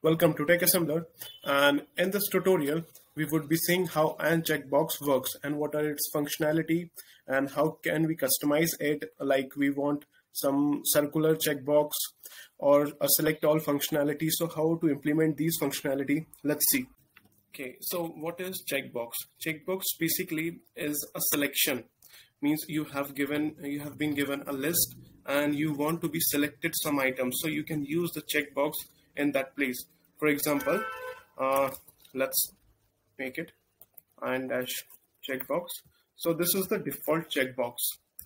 Welcome to TechAssembler, and in this tutorial we would be seeing how ion checkbox works and what are its functionality and how can we customize it, like we want some circular checkbox or a select all functionality. So how to implement these functionality, let's see. Okay, so what is checkbox? Checkbox basically is a selection, means you have been given a list and you want to be selected some items, so you can use the checkbox in that place. For example, let's make it ion-checkbox. So this is the default checkbox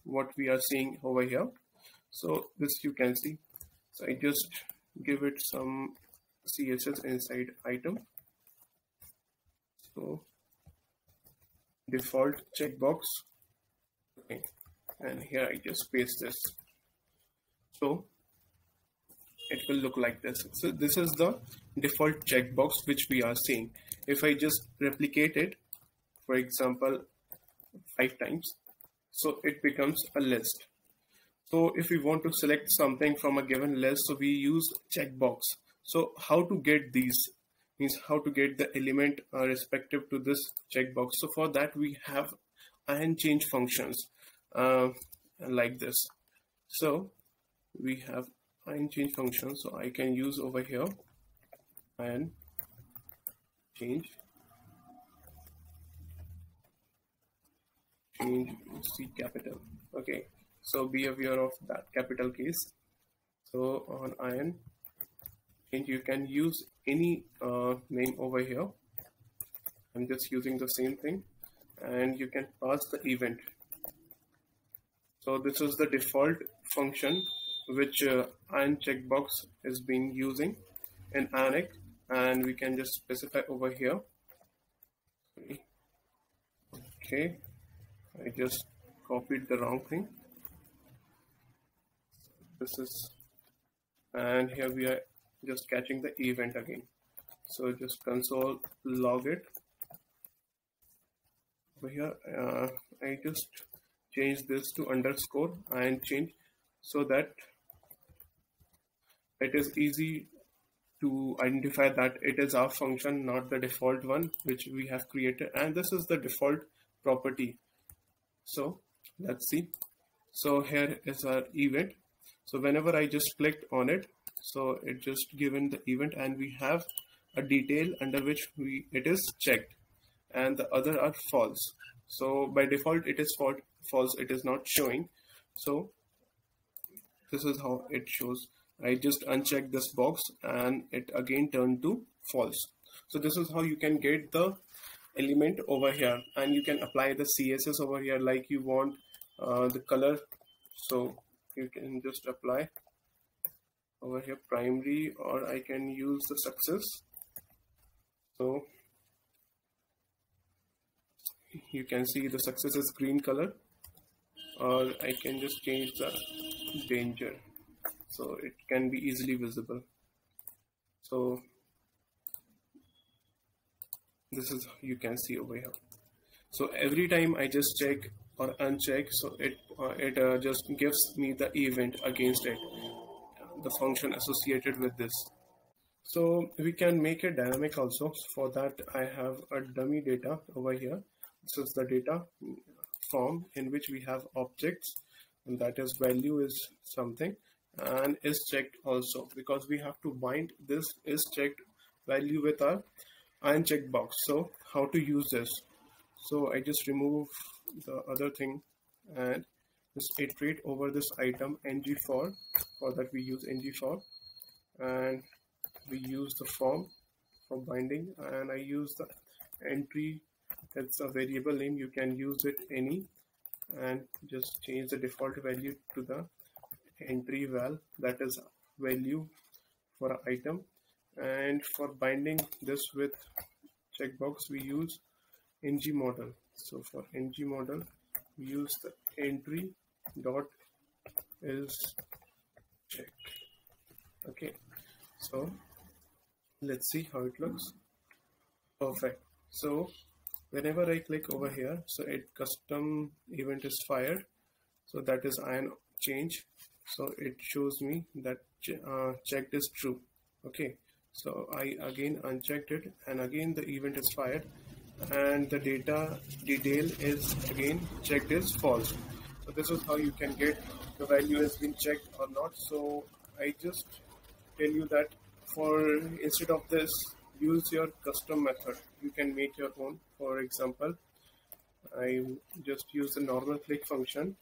what we are seeing over here. So this you can see. So I just give it some CSS inside item. So default checkbox. Okay, and here I just paste this. So it will look like this. So this is the default checkbox which we are seeing. If I just replicate it, for example, 5 times, so it becomes a list. So if we want to select something from a given list, so we use checkbox. So how to get these, means how to get the element respective to this checkbox. So for that we have ion change functions like this. So we have ion change function, so I can use over here ion change C capital. Okay, so be aware of that capital case. So on ion change you can use any name over here. I'm just using the same thing, and you can pass the event. So this is the default function which ion checkbox is being using in ionic, and we can just specify over here. Okay, I just copied the wrong thing. This is, and here we are just catching the event again. So just console log it over here. I just change this to underscore ion change so that it is easy to identify that it is our function, not the default one which we have created, and this is the default property. So let's see. So here is our event. So whenever I just clicked on it, so it just given the event, and we have a detail under which it is checked, and the other are false. So by default it is false, it is not showing. So this is how it shows. I just unchecked this box and it again turned to false. So this is how you can get the element over here, and you can apply the CSS over here, like you want the color. So you can just apply over here primary, or I can use the success. So you can see the success is green color, or I can just change the danger, so it can be easily visible. So this is how you can see over here. So every time I just check or uncheck, so it just gives me the event against it, the function associated with this. So we can make it dynamic also. For that I have a dummy data over here. This is the data form in which we have objects, and that is value is something and is checked also, because we have to bind this is checked value with our ion checkbox. So how to use this? So I just remove the other thing and just iterate over this item ng-for. For that we use ng-for, and we use the form for binding, and I use the entry. That's a variable name, you can use it any, and just change the default value to the entry val, that is value for item. And for binding this with checkbox we use ng-model. So for ng-model we use the entry dot is check. Okay, so let's see how it looks. Perfect. So whenever I click over here, so it custom event is fired. So that is ion change. So it shows me that checked is true. Okay, So I again unchecked it, and again the event is fired, and the data detail is again checked as false. So this is how you can get the value has been checked or not. So I just tell you that for instead of this, use your custom method. You can make your own. For example, I just use the normal click function,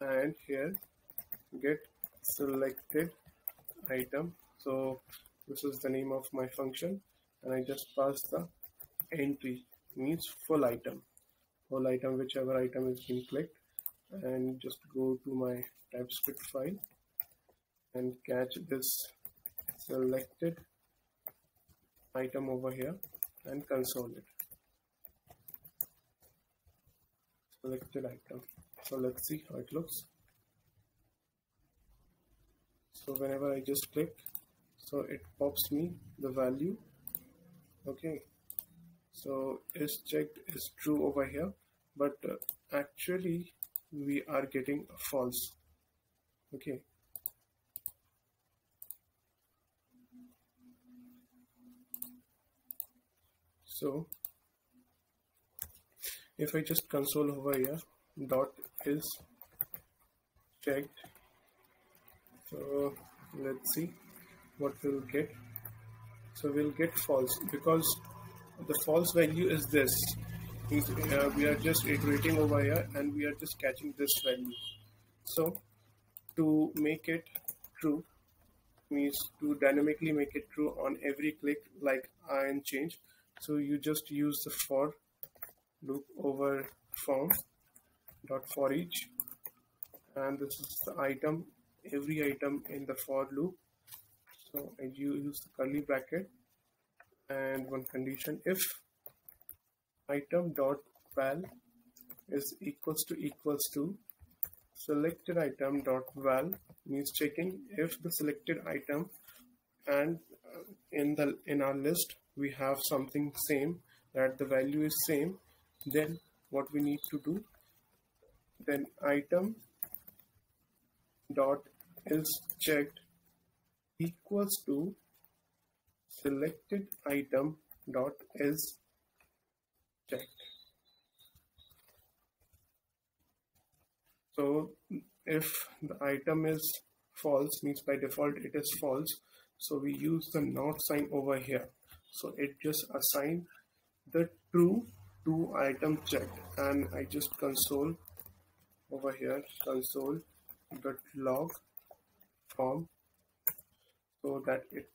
and here get selected item. So this is the name of my function, and I just pass the entry, means full item, whichever item is being clicked, and just go to my TypeScript file and catch this selected item over here and console it. Selected item. So let's see how it looks. So whenever I just click, so it pops me the value. Okay, so is checked is true over here, but actually we are getting a false. Okay, so if I just console over here, dot is checked. So let's see what we'll get. So we'll get false, because the false value is this. We are just iterating over here, and we are just catching this value. So to make it true, means to dynamically make it true on every click, like ion change, so you just use the for loop over form dot for each, and this is the item, every item in the for loop. So I use the curly bracket and one condition, if item dot val is equals to selected item dot val, means checking if the selected item and in our list we have something same, that the value is same, then what we need to do, then item dot is checked equals to selected item dot is checked. So if the item is false, means by default it is false, so we use the not sign over here. So it just assigns the true to item checked, and I just console over here, console dot log form, so that it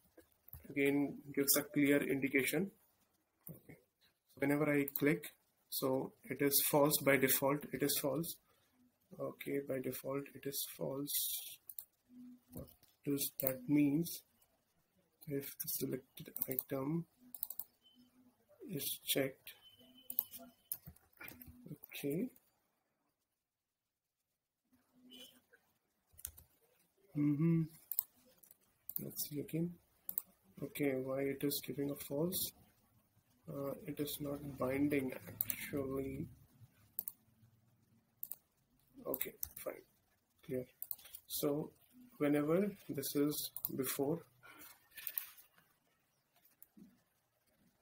again gives a clear indication. Okay. So whenever I click, so it is false by default, it is false. Okay, by default it is false. What does that mean? If the selected item is checked. Okay. Let's see again. Okay, why it is giving a false? It is not binding actually. Okay, fine, clear. So whenever this is before,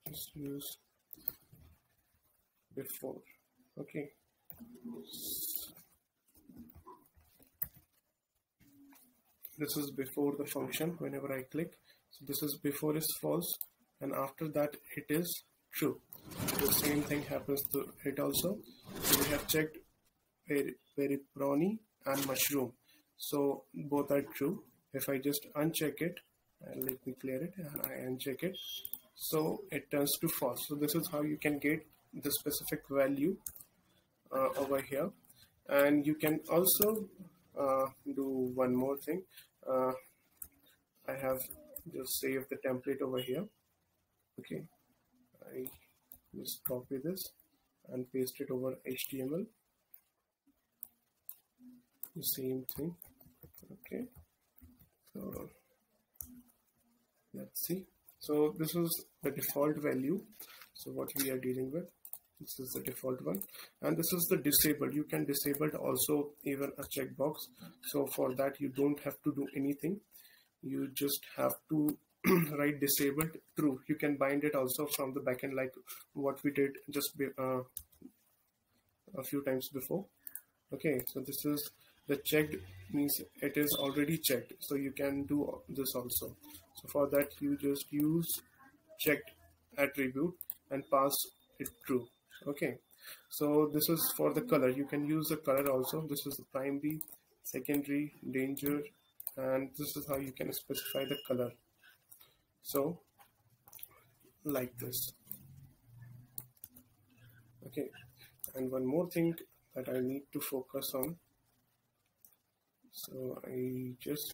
just use before. Okay. This is before the function. Whenever I click, so this is before is false, and after that it is true. The same thing happens to it also. So we have checked pepperoni and mushroom, so both are true. If I just uncheck it, and let me clear it, and I uncheck it, so it turns to false. So this is how you can get the specific value over here. And you can also do one more thing. I have just saved the template over here. Okay, I just copy this and paste it over HTML. The same thing. Okay, so let's see. So this is the default value. So what we are dealing with, this is the default one, and this is the disabled. You can disable also even a checkbox. So for that you don't have to do anything. You just have to write disabled true. You can bind it also from the backend, like what we did just a few times before. Okay, so this is the checked, means it is already checked, so you can do this also. So for that you just use checked attribute and pass it true. Okay, so this is for the color. You can use the color also. This is the primary, secondary, danger, and this is how you can specify the color. So like this. Okay, and one more thing that I need to focus on. So I just,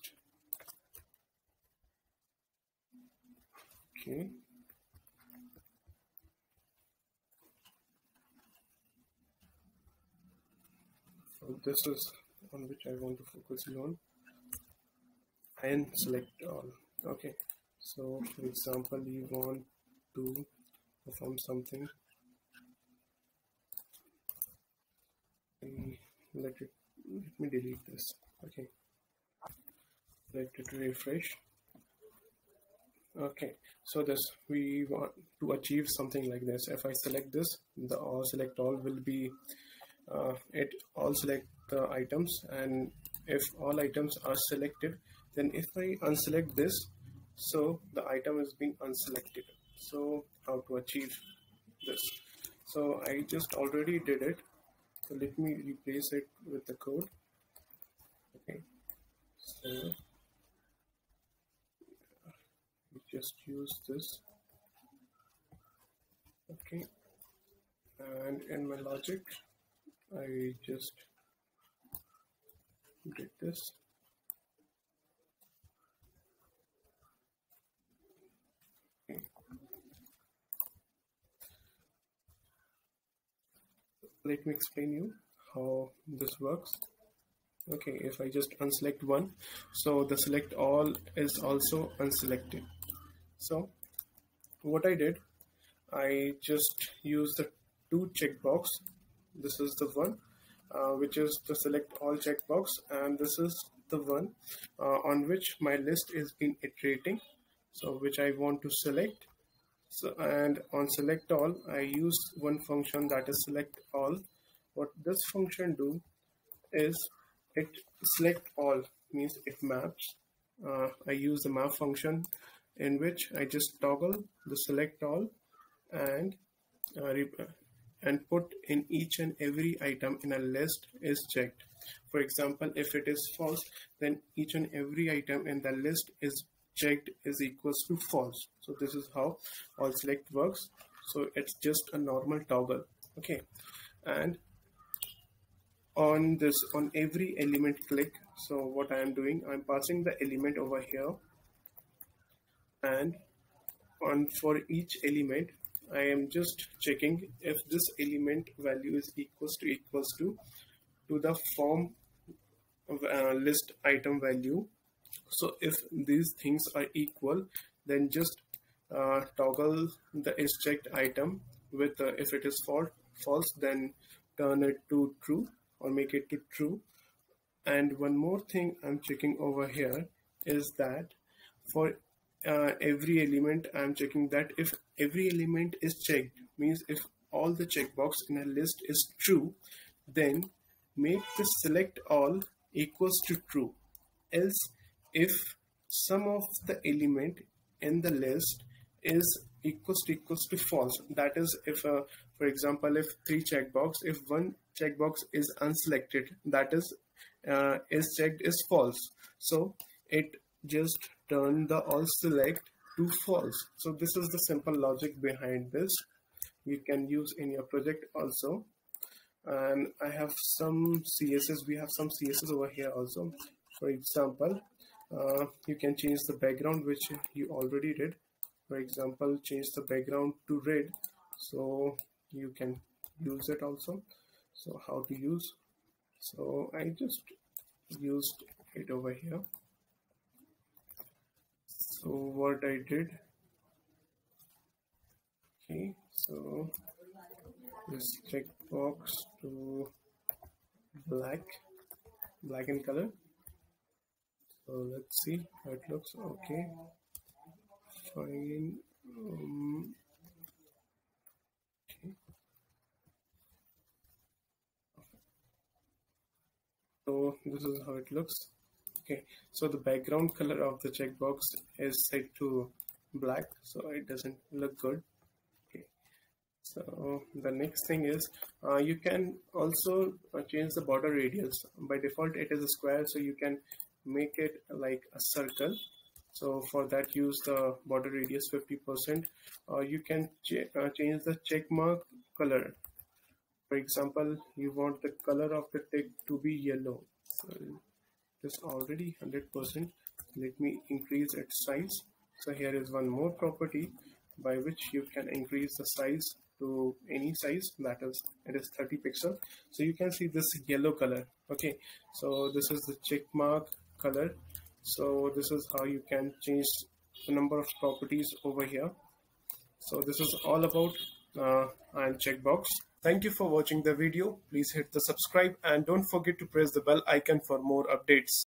okay. So this is on which I want to focus on. And select all. Okay. So for example, you want to perform something. And let me delete this. Okay, let it refresh. Okay, so this, we want to achieve something like this. If I select this, the all select all will be it all select the items, and if all items are selected, then if I unselect this, so the item is being unselected. So how to achieve this? So I just already did it, so let me replace it with the code. Okay, so we just use this. Okay, and in my logic I just did this. Okay. Let me explain you how this works. Okay, if I just unselect one, so the select all is also unselected. So what I did, I just used the two checkbox. This is the one which is the select all checkbox, and this is the one on which my list is been iterating, so which I want to select. So, and on select all I use one function, that is select all. What this function do is it select all, means it maps. I use the map function, in which I just toggle the select all and put in each and every item in a list is checked. For example, if it is false, then each and every item in the list is checked is equals to false. So this is how all select works. So it's just a normal toggle. Okay, and on this, on every element click, so what I am doing, I'm passing the element over here, and on for each element I am just checking if this element value is equals to the form of, list item value. So if these things are equal, then just toggle the is checked item with if it is false, then turn it to true or make it to true. And one more thing I'm checking over here is that for every element I'm checking that if every element is checked, means if all the checkbox in a list is true, then make the select all equals to true. Else, if sum of the element in the list is equals to false, that is, if for example, if three checkbox, if one checkbox is unselected, that is checked is false, so it just turn the all select to false. So this is the simple logic behind this. You can use in your project also. And I have some CSS, we have some CSS over here also. For example, you can change the background, which you already did. For example, change the background to red, so you can use it also. So how to use? So I just used it over here. So what I did, okay, so this checkbox to black in color. So let's see how it looks. Okay, fine. Okay. So this is how it looks. Okay, so the background color of the checkbox is set to black, so it doesn't look good. Okay, so the next thing is you can also change the border radius. By default it is a square, so you can make it like a circle. So for that use the border radius 50%. You can change the check mark color. For example, you want the color of the tick to be yellow. So it's already 100%. Let me increase its size. So here is one more property by which you can increase the size to any size, that is, it is 30 pixels. So you can see this yellow color. Okay, so this is the check mark color. So this is how you can change the number of properties over here. So this is all about ion checkbox. Thank you for watching the video. Please hit the subscribe and don't forget to press the bell icon for more updates.